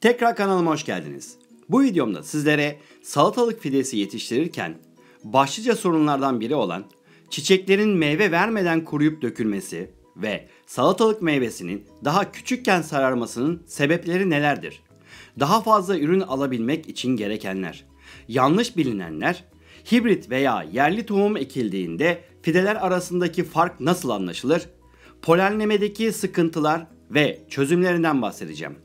Tekrar kanalıma hoş geldiniz. Bu videomda sizlere salatalık fidesi yetiştirirken başlıca sorunlardan biri olan çiçeklerin meyve vermeden kuruyup dökülmesi ve salatalık meyvesinin daha küçükken sararmasının sebepleri nelerdir? Daha fazla ürün alabilmek için gerekenler, yanlış bilinenler, hibrit veya yerli tohum ekildiğinde fideler arasındaki fark nasıl anlaşılır, polenlemedeki sıkıntılar ve çözümlerinden bahsedeceğim.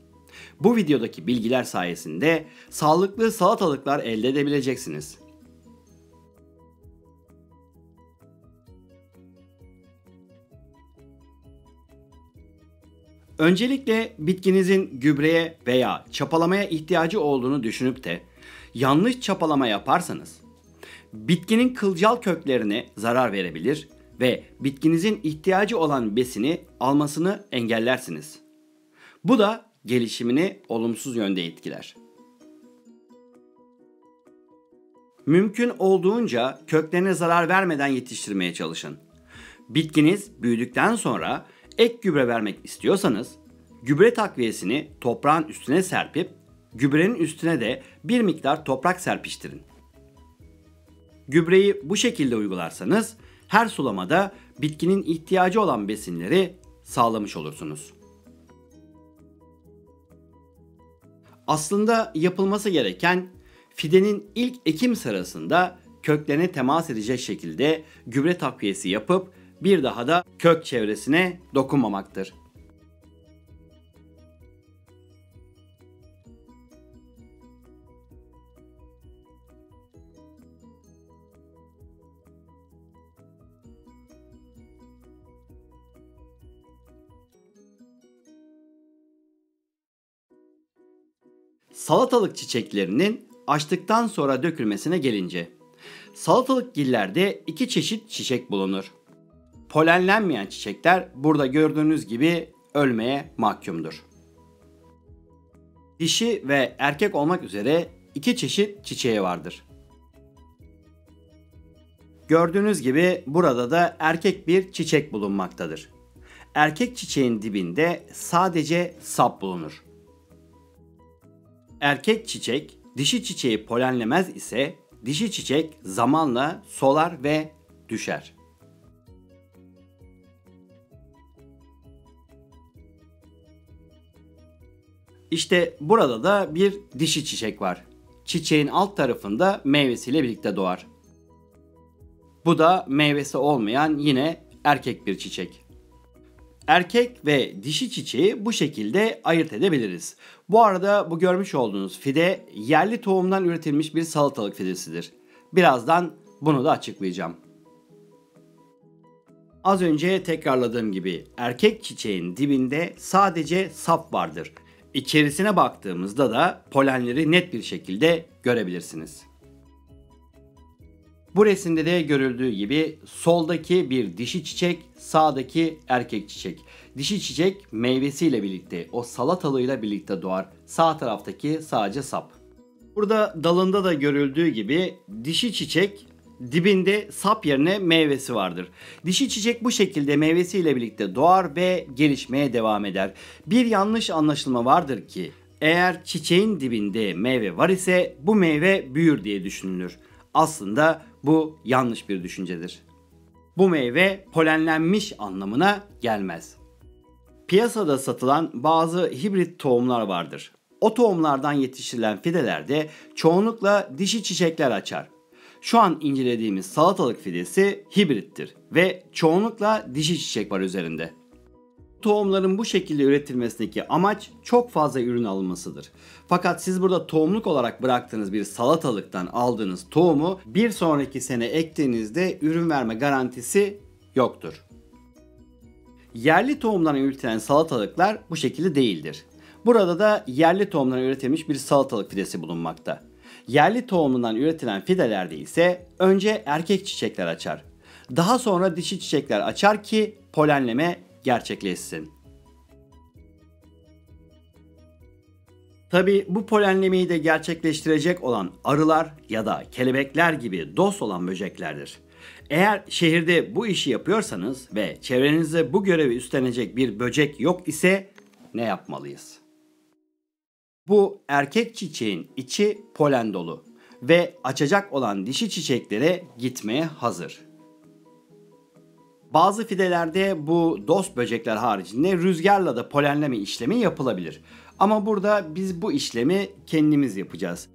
Bu videodaki bilgiler sayesinde sağlıklı salatalıklar elde edebileceksiniz. Öncelikle bitkinizin gübreye veya çapalamaya ihtiyacı olduğunu düşünüp de yanlış çapalama yaparsanız bitkinin kılcal köklerine zarar verebilir ve bitkinizin ihtiyacı olan besini almasını engellersiniz. Bu da gelişimini olumsuz yönde etkiler. Mümkün olduğunca köklerine zarar vermeden yetiştirmeye çalışın. Bitkiniz büyüdükten sonra ek gübre vermek istiyorsanız gübre takviyesini toprağın üstüne serpip gübrenin üstüne de bir miktar toprak serpiştirin. Gübreyi bu şekilde uygularsanız her sulamada bitkinin ihtiyacı olan besinleri sağlamış olursunuz. Aslında yapılması gereken fidenin ilk ekim sırasında köklerine temas edecek şekilde gübre takviyesi yapıp bir daha da kök çevresine dokunmamaktır. Salatalık çiçeklerinin açtıktan sonra dökülmesine gelince, salatalık gillerde iki çeşit çiçek bulunur. Polenlenmeyen çiçekler burada gördüğünüz gibi ölmeye mahkumdur. Dişi ve erkek olmak üzere iki çeşit çiçeği vardır. Gördüğünüz gibi burada da erkek bir çiçek bulunmaktadır. Erkek çiçeğin dibinde sadece sap bulunur. Erkek çiçek dişi çiçeği polenlemez ise dişi çiçek zamanla solar ve düşer. İşte burada da bir dişi çiçek var. Çiçeğin alt tarafında meyvesiyle birlikte doğar. Bu da meyvesi olmayan yine erkek bir çiçek. Erkek ve dişi çiçeği bu şekilde ayırt edebiliriz. Bu arada bu görmüş olduğunuz fide yerli tohumdan üretilmiş bir salatalık fidesidir. Birazdan bunu da açıklayacağım. Az önce tekrarladığım gibi erkek çiçeğin dibinde sadece sap vardır. İçerisine baktığımızda da polenleri net bir şekilde görebilirsiniz. Bu resimde de görüldüğü gibi soldaki bir dişi çiçek, sağdaki erkek çiçek. Dişi çiçek meyvesiyle birlikte, o salatalığıyla birlikte doğar. Sağ taraftaki sadece sap. Burada dalında da görüldüğü gibi dişi çiçek dibinde sap yerine meyvesi vardır. Dişi çiçek bu şekilde meyvesiyle birlikte doğar ve gelişmeye devam eder. Bir yanlış anlaşılma vardır ki eğer çiçeğin dibinde meyve var ise bu meyve büyür diye düşünülür. Aslında bu yanlış bir düşüncedir. Bu meyve polenlenmiş anlamına gelmez. Piyasada satılan bazı hibrit tohumlar vardır. O tohumlardan yetiştirilen fidelerde çoğunlukla dişi çiçekler açar. Şu an incelediğimiz salatalık fidesi hibrittir ve çoğunlukla dişi çiçek var üzerinde. Tohumların bu şekilde üretilmesindeki amaç çok fazla ürün alınmasıdır. Fakat siz burada tohumluk olarak bıraktığınız bir salatalıktan aldığınız tohumu bir sonraki sene ektiğinizde ürün verme garantisi yoktur. Yerli tohumdan üretilen salatalıklar bu şekilde değildir. Burada da yerli tohumdan üretilmiş bir salatalık fidesi bulunmakta. Yerli tohumundan üretilen fidelerde ise önce erkek çiçekler açar. Daha sonra dişi çiçekler açar ki polenleme gerçekleşsin. Tabi bu polenlemeyi de gerçekleştirecek olan arılar ya da kelebekler gibi dost olan böceklerdir. Eğer şehirde bu işi yapıyorsanız ve çevrenizde bu görevi üstlenecek bir böcek yok ise ne yapmalıyız? Bu erkek çiçeğin içi polen dolu ve açacak olan dişi çiçeklere gitmeye hazır. Bazı fidelerde bu dost böcekler haricinde rüzgarla da polenleme işlemi yapılabilir. Ama burada biz bu işlemi kendimiz yapacağız.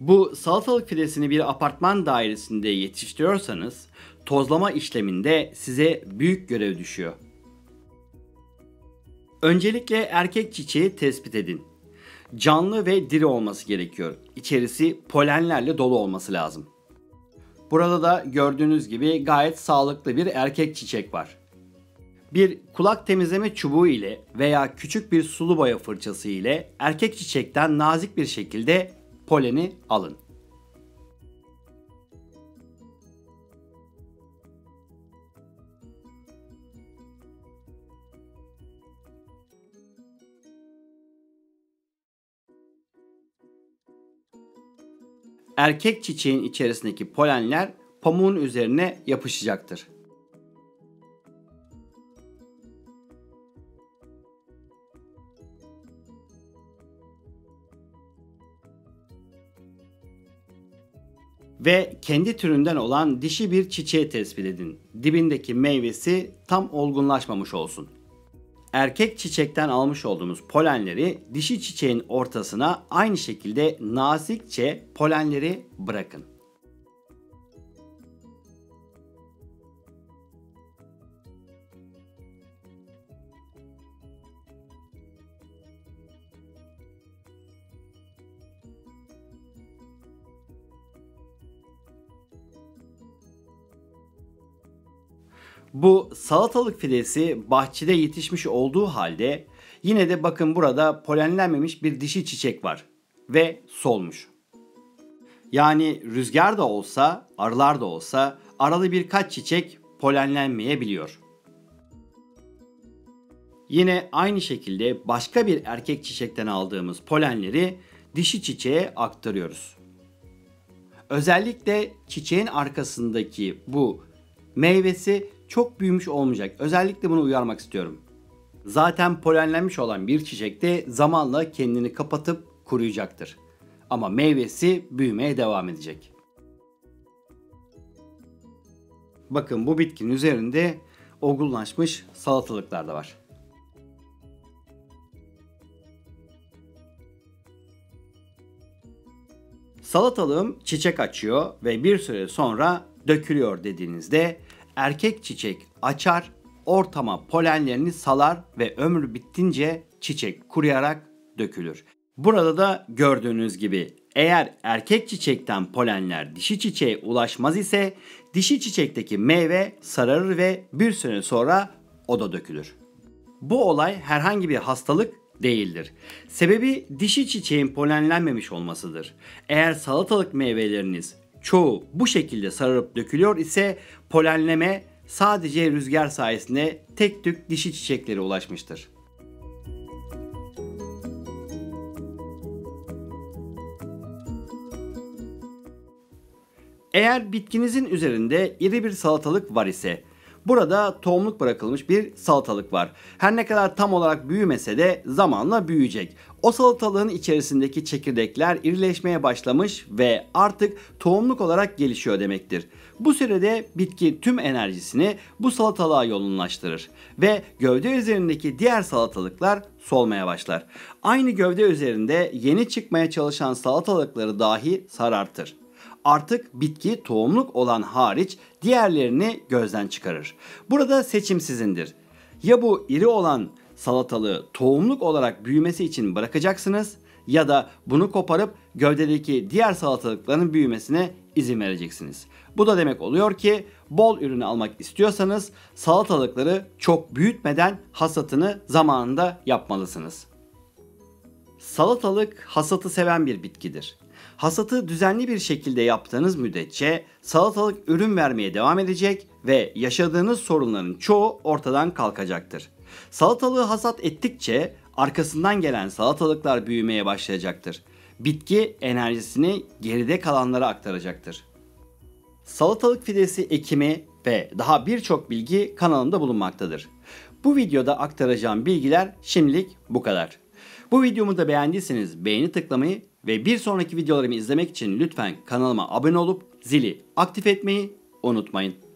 Bu salatalık fidesini bir apartman dairesinde yetiştiriyorsanız tozlama işleminde size büyük görev düşüyor. Öncelikle erkek çiçeği tespit edin. Canlı ve diri olması gerekiyor. İçerisi polenlerle dolu olması lazım. Burada da gördüğünüz gibi gayet sağlıklı bir erkek çiçek var. Bir kulak temizleme çubuğu ile veya küçük bir sulu boya fırçası ile erkek çiçekten nazik bir şekilde poleni alın. Erkek çiçeğin içerisindeki polenler pamuğun üzerine yapışacaktır. Ve kendi türünden olan dişi bir çiçeği tespit edin. Dibindeki meyvesi tam olgunlaşmamış olsun. Erkek çiçekten almış olduğumuz polenleri dişi çiçeğin ortasına aynı şekilde nazikçe polenleri bırakın. Bu salatalık fidesi bahçede yetişmiş olduğu halde yine de bakın burada polenlenmemiş bir dişi çiçek var ve solmuş. Yani rüzgar da olsa, arılar da olsa aralı birkaç çiçek polenlenmeyebiliyor. Yine aynı şekilde başka bir erkek çiçekten aldığımız polenleri dişi çiçeğe aktarıyoruz. Özellikle çiçeğin arkasındaki bu meyvesi çok büyümüş olmayacak. Özellikle bunu uyarmak istiyorum. Zaten polenlenmiş olan bir çiçek de zamanla kendini kapatıp kuruyacaktır. Ama meyvesi büyümeye devam edecek. Bakın bu bitkinin üzerinde olgunlaşmış salatalıklar da var. Salatalığım çiçek açıyor ve bir süre sonra dökülüyor dediğinizde erkek çiçek açar, ortama polenlerini salar ve ömrü bittince çiçek kuruyarak dökülür. Burada da gördüğünüz gibi eğer erkek çiçekten polenler dişi çiçeğe ulaşmaz ise dişi çiçekteki meyve sararır ve bir süre sonra o da dökülür. Bu olay herhangi bir hastalık değildir. Sebebi dişi çiçeğin polenlenmemiş olmasıdır. Eğer salatalık meyveleriniz çoğu bu şekilde sararıp dökülüyor ise polenleme sadece rüzgar sayesinde tek tük dişi çiçeklere ulaşmıştır. Eğer bitkinizin üzerinde iri bir salatalık var ise burada tohumluk bırakılmış bir salatalık var. Her ne kadar tam olarak büyümese de zamanla büyüyecek. O salatalığın içerisindeki çekirdekler irileşmeye başlamış ve artık tohumluk olarak gelişiyor demektir. Bu sürede bitki tüm enerjisini bu salatalığa yoğunlaştırır ve gövde üzerindeki diğer salatalıklar solmaya başlar. Aynı gövde üzerinde yeni çıkmaya çalışan salatalıkları dahi sarartır. Artık bitki tohumluk olan hariç diğerlerini gözden çıkarır. Burada seçim sizindir. Ya bu iri olan salatalığı tohumluk olarak büyümesi için bırakacaksınız ya da bunu koparıp gövdedeki diğer salatalıkların büyümesine izin vereceksiniz. Bu da demek oluyor ki bol ürünü almak istiyorsanız salatalıkları çok büyütmeden hasatını zamanında yapmalısınız. Salatalık hasatı seven bir bitkidir. Hasatı düzenli bir şekilde yaptığınız müddetçe salatalık ürün vermeye devam edecek ve yaşadığınız sorunların çoğu ortadan kalkacaktır. Salatalığı hasat ettikçe arkasından gelen salatalıklar büyümeye başlayacaktır. Bitki enerjisini geride kalanlara aktaracaktır. Salatalık fidesi ekimi ve daha birçok bilgi kanalımda bulunmaktadır. Bu videoda aktaracağım bilgiler şimdilik bu kadar. Bu videomu da beğendiyseniz beğeni tıklamayı ve bir sonraki videolarımı izlemek için lütfen kanalıma abone olup zili aktif etmeyi unutmayın.